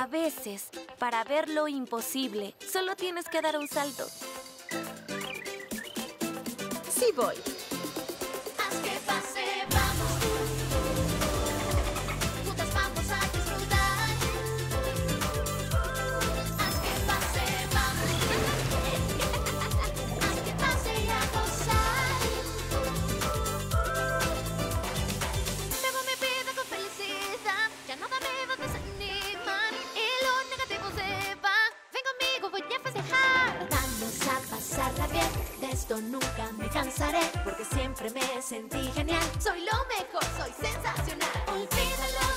A veces, para ver lo imposible, solo tienes que dar un salto. Sí voy. Haz que pase, vamos. Juntas vamos a disfrutar. Haz que pase, vamos. Haz que pase y a gozar. Luego me pido con felicidad, ya nada me va a desanimar. Y lo negativo se va. Ven conmigo, voy a festejar. Vamos a pasarla bien. De esto nunca me cansaré, porque siempre me sentí genial. Soy lo mejor, soy sensacional. Olvídalo.